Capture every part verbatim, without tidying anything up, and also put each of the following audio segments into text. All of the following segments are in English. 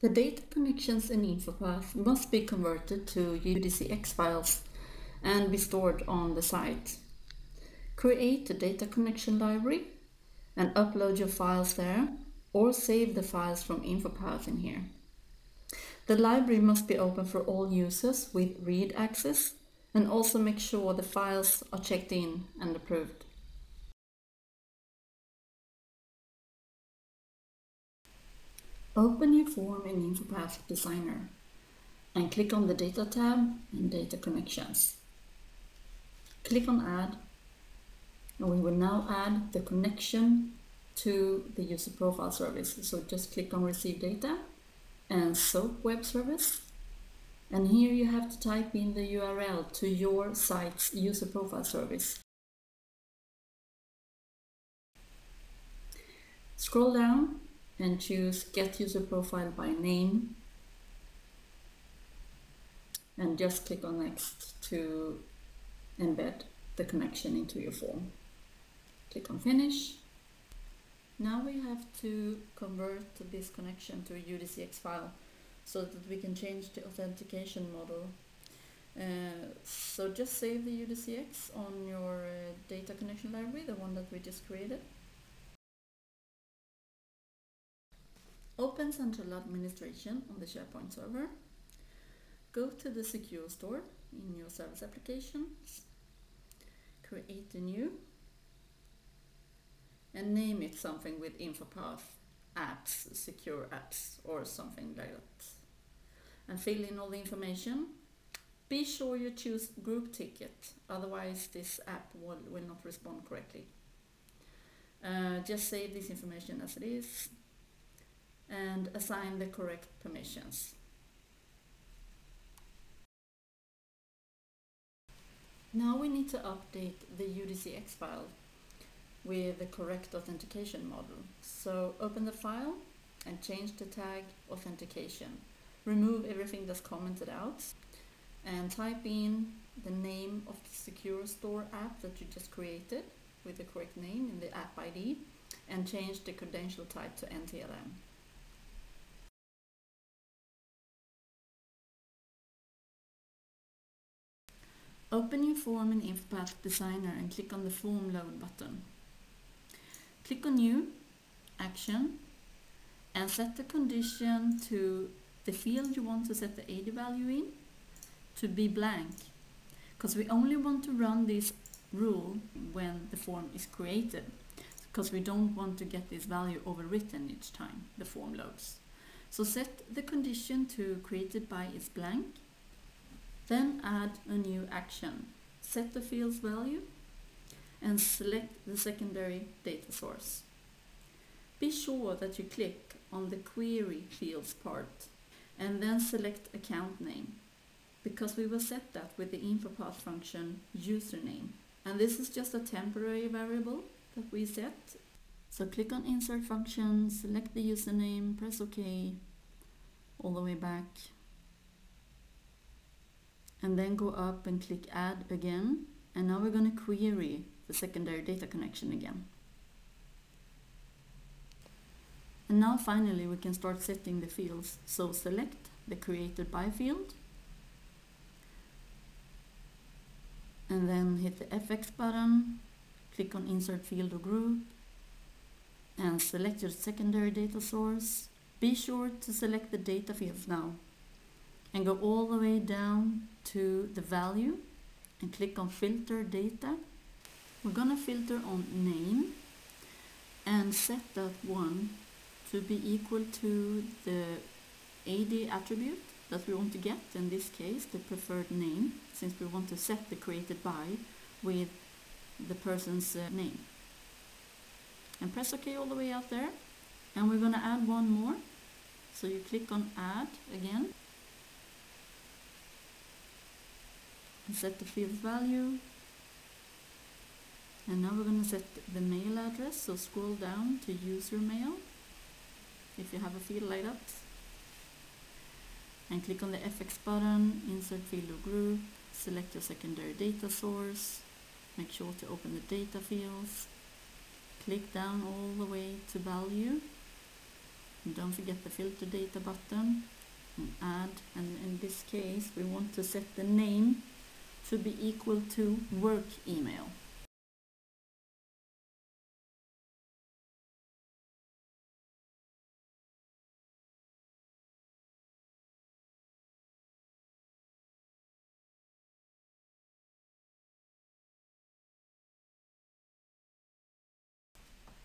The data connections in InfoPath must be converted to U D C X files and be stored on the site. Create a data connection library and upload your files there, or save the files from InfoPath in here. The library must be open for all users with read access, and also make sure the files are checked in and approved. Open your form in InfoPath Designer and click on the Data tab and Data Connections. Click on Add, and we will now add the connection to the User Profile Service. So just click on Receive Data and SOAP Web Service. And here you have to type in the U R L to your site's User Profile Service. Scroll down and choose Get User Profile by Name, and just click on Next to embed the connection into your form. Click on Finish. Now we have to convert this connection to a U D C X file so that we can change the authentication model. Uh, so just save the U D C X on your uh, data connection library, the one that we just created. Open Central Administration on the SharePoint server. Go to the Secure Store in your Service Applications. Create a new and name it something with InfoPath Apps, Secure Apps, or something like that. And fill in all the information. Be sure you choose Group Ticket, otherwise this app will, will not respond correctly. Uh, just save this information as it is and assign the correct permissions. Now we need to update the U D C X file with the correct authentication model. So open the file and change the tag authentication. Remove everything that's commented out and type in the name of the Secure Store app that you just created with the correct name in the app I D, and change the credential type to N T L M. Open your form in InfoPath Designer and click on the Form Load button. Click on New, Action, and set the condition to the field you want to set the A D value in to be blank, because we only want to run this rule when the form is created, because we don't want to get this value overwritten each time the form loads. So set the condition to created by is blank. Then add a new action, set the field's value, and select the secondary data source. Be sure that you click on the Query Fields part, and then select Account Name, because we will set that with the InfoPath function Username. And this is just a temporary variable that we set. So click on Insert function, select the username, press OK, all the way back. And then go up and click Add again, and now we're going to query the secondary data connection again. And now finally we can start setting the fields, so select the created by field and then hit the F X button, click on Insert Field or Group and select your secondary data source. Be sure to select the data fields now and go all the way down to the value and click on Filter Data. We're gonna filter on name and set that one to be equal to the A D attribute that we want to get, in this case the preferred name, since we want to set the created by with the person's uh, name. And press OK all the way out there, and we're gonna add one more. So you click on Add again and set the field value, and now we're going to set the mail address, so scroll down to User Mail if you have a field like that and click on the F X button, Insert Field or Group, select your secondary data source, make sure to open the data fields, click down all the way to value, And don't forget the filter data button and add, and in this case we want to set the name to be equal to work email.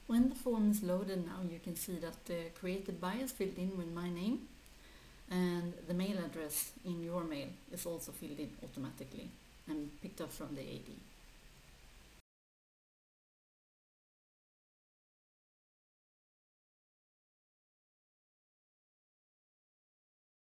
When the form is loaded now, you can see that the created by is filled in with my name, and the mail address in your mail is also filled in automatically and picked up from the A D.